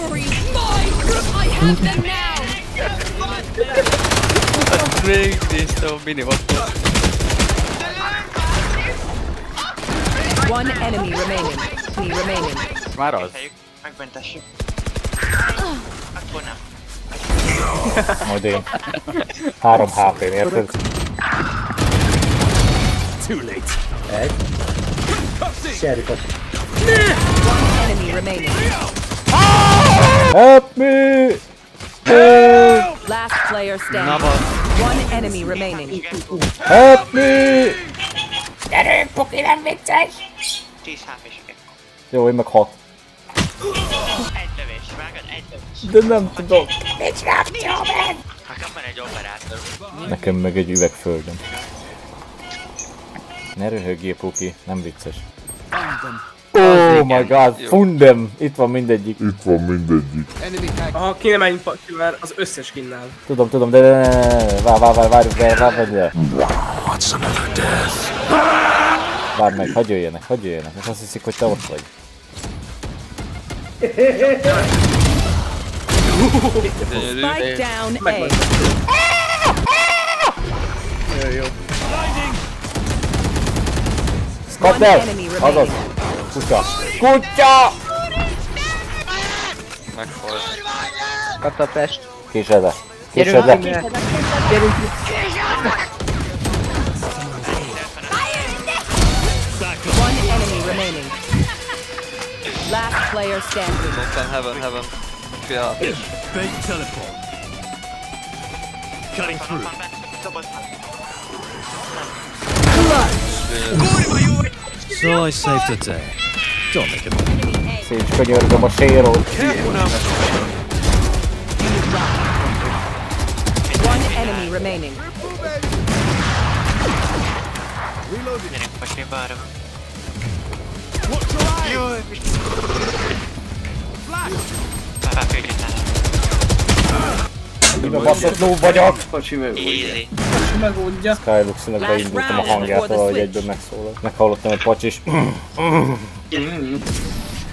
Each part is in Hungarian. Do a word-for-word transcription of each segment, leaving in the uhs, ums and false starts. territory is mine! I have them now! I'm doing this so minimal. One enemy remaining. Three remaining. Maros. Megmentessük. Akkor nem. Odé. Három há pé-n, érted? Too late. Egy. Serikot. One enemy remaining. Help me! Help! Last player standing. One enemy remaining. Help me! Gyerünk, pokilán viccelj! tíz há pé-s. Jó, én meg hat. Egy lövés, vágod, egy lövés. De nem tudok. Mit rakjál meg? Hát kapban egy operátor. Nekem meg egy üveg földön. Ne röhögjél, Puki, nem vicces. Oh my god, fundem! Itt van mindegyik. Itt van mindegyik. Aha, ki nem menjünk pakivel, az összes kinnál. Tudom, tudom, de ne ne ne ne ne. Várj, várj, várj, várj, várj, várj. What's another death? Várj meg, hagyj jöjjenek, hagyj jöjjenek. Most azt hiszik, hogy te ott vagy. Spike down A. Jó, jó. Kapd el! Azaz! Kutya! Kutya! Megfordul. Kapd a test. Késedbe. Késedbe. Gyerünk! Gyerünk! One enemy remaining. Last player standing. Heaven, heaven. Fia. Big teleport. Cutting through. Clutch! So I saved the day. Don't make a mistake. Sage, könyörgöm a séról. One enemy remaining. Reloading. Watch your eyes. Flash. Miben baszott ló vagyok? Pacsi megoldja. Skyluxnak beindultam a hangját, ahogy egyből megszólal. Meghallottam egy Pacsi is.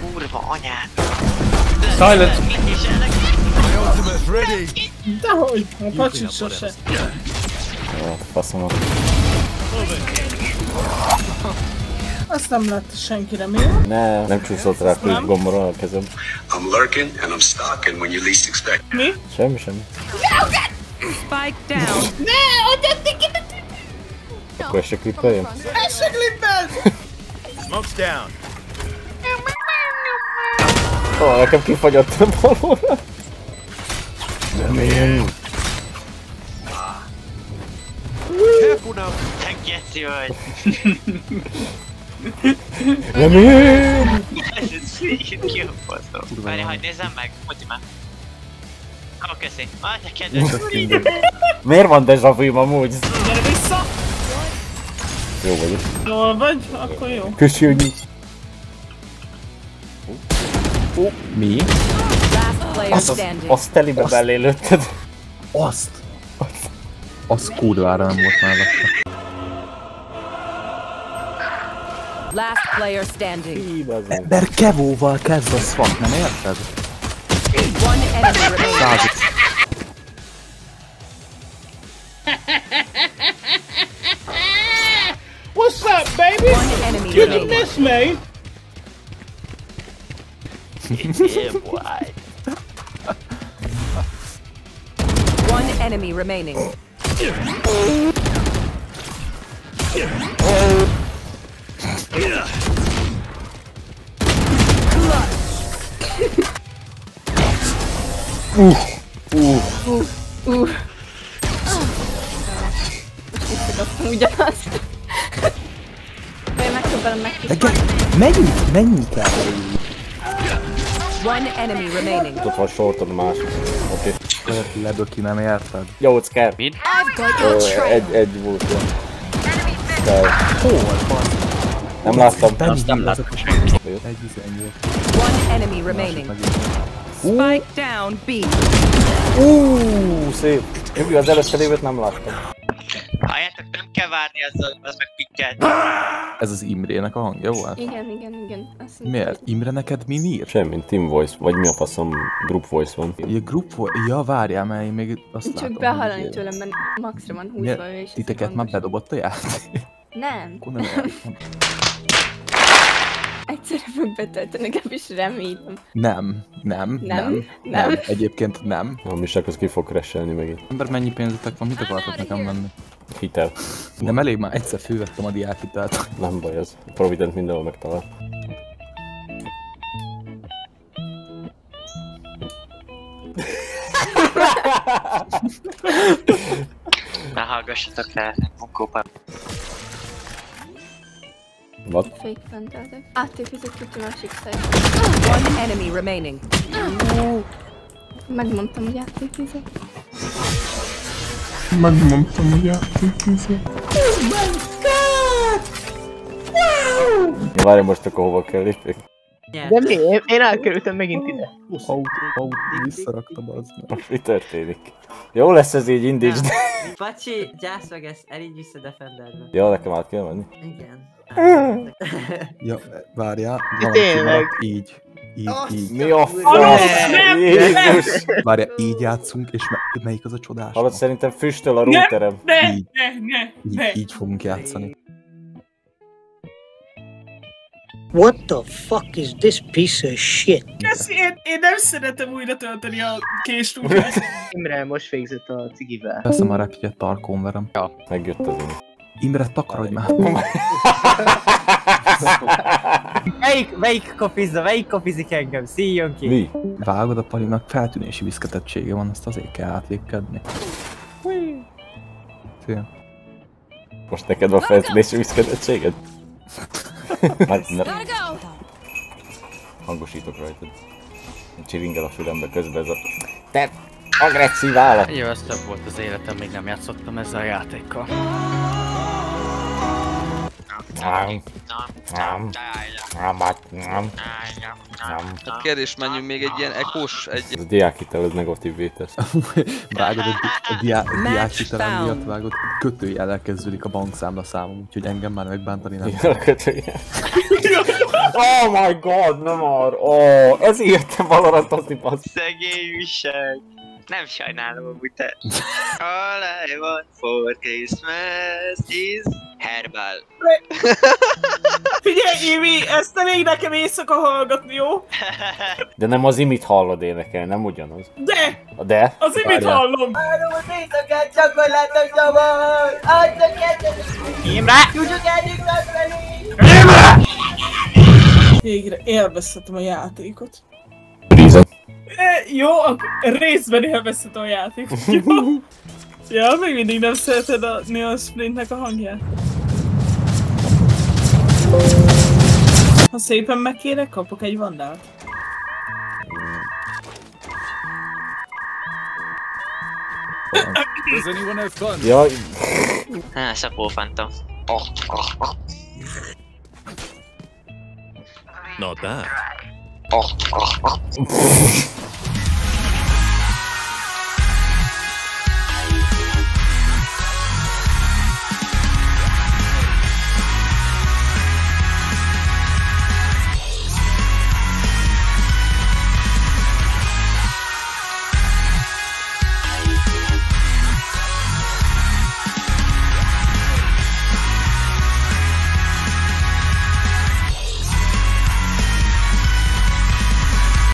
Kurva anyád. Silent. My ultimate's ready. Dehogy, a Pacsi sose. Jó, faszomat. Azt nem látta senkire, mi? Ne, nem csúszott rá külön gombra a kezem. I'm lurking and I'm stalking when you least expect. Mi? Semmi, semmi. Spike down. Ne, oda téged! Akkor ezt se klippeljön? Ezt se klippelj! Smoke's down. Ó, nekem kifagyottam valóra. Nem én. Careful now. Tegjesszi vagy. Nem én! Ez így kihoppozó. Várj, hagyd nézzem meg, muti már. Ó, köszi. Már te kedves. Miért van deja vu-im amúgy? Gyere vissza! Jó vagyok. Jól vagy? Akkor jó. Köszi, hogy így. Mi? Azt, azt telibe belé lőtted. Azt! Az kurvára nem volt már lakta. Last player standing. Ember kevóval kezd a swap, nem érted? Százik. What's up, baby? You didn't miss me. Yeah, boy. One enemy remaining. Ooh, ooh, ooh, ooh. One enemy remaining. Ott van short a másik. Oké. Leböki, nem érted? nyolc kell. Mind? Egy, egy volt. Hol van? Nem láttam. Nem láttam. Egy viszonyú. One enemy remaining. Spike down B. Uuuuh, szép. Jó, az először évet nem láttam. Halljátok, nem kell várni azzal, az meg pikket. Ez az Imrének a hangja volt? Igen, igen, igen. Azt miért? Imre neked mi ír? Semmi, team voice, vagy mi a faszom, group voice van. Ja, group voice? Ja, várjál, mert én még azt csak látom. Csak behallani tőlem, mert maxra van húzva ő is. Titeket már bedobott a játék? Nem. Nem. Egyszerűen betöltenek, is remélem. Nem, nem, nem, nem, nem. Egyébként nem. A Misák az ki fog crash-elni megint. Ember, mennyi pénzetek van? Mit akartok nekem venni? Hitel. Nem elég, már egyszer fővettem a diákhitelt. Nem baj ez. Provident mindenhol megtalál. Ne hallgassatok rá, munkóban. What? Fake fantastic. Átépítettük a másik szájt. One enemy remaining. Megmondtam, hogy átépített. Megmondtam, hogy átépített. Oh my god! Wow! Várj, most akkor hova kell lépni? De mi? Én elkerültem megint ide. Autó, autó, visszaraktam az meg. Mi történik? Jó lesz ez így, indítsd. Pacsi, just meg ezt, elígy vissza defenderbe. Ja, nekem át kell menni? Igen. Ja, várjál, valaki így, így, így. Mi a fasz? Jézus! Várjál, így játszunk, és melyik az a csodás? Hallod, szerintem füstöl a rúterem. Így, így, így fogunk játszani. What the fuck is this piece of shit? Köszi, én, én nem szeretem újra tölteni a késtúrát. Imre most végzett a cigivel. Veszem a repjét, tarkón verem. Ja, megjött az én. Imre, takarodj már! Melyik, melyik kopizza, melyik kopizik engem? Szíjjön ki! Mi? Vágod, a Palinak feltűnési viszketettsége van, azt azért kell átlépkedni. Szia. Most neked van feltűnési viszketettséged? Hát nem. Hangosítok rajtad. Csiringel a fülembe közben ez a... Te agresszív állat! Jó, ez több volt az életem, még nem játszottam ezzel a játékkal. A kérdés, menjünk még egy ilyen ekós egy... Ez a diákhitel, ez negatívvé tesz. Vágod, a diákhitelem miatt vágod, kötőjellel kezdődik a bankszámla számom, úgyhogy engem már megbántani nem kell. Oh my god, nem ar... Oh, ez értem valoratozni, bassz. Szegény Misák. Nem sajnálom a butet. All I want for Christmas is herbal. Figyelj, Imi, ezt nem még nekem éjszaka hallgatni, jó? De nem az Imit hallod énekel, nem ugyanaz. De! De? Az Imit hallom! Három éjszakát gyakorlátok szabad! Adnak kedvetek! Imre! Tudjuk elég megvenni! Imre! Végre élvezhetem a játékot. Jó, részben élvezhetem a játékot, jó? Ja, még mindig nem szereted a Neon Sprintnek a hangját. Ha szépen megkérek, kapok egy vandát. Jaj. Há, sapó fantom. Not bad.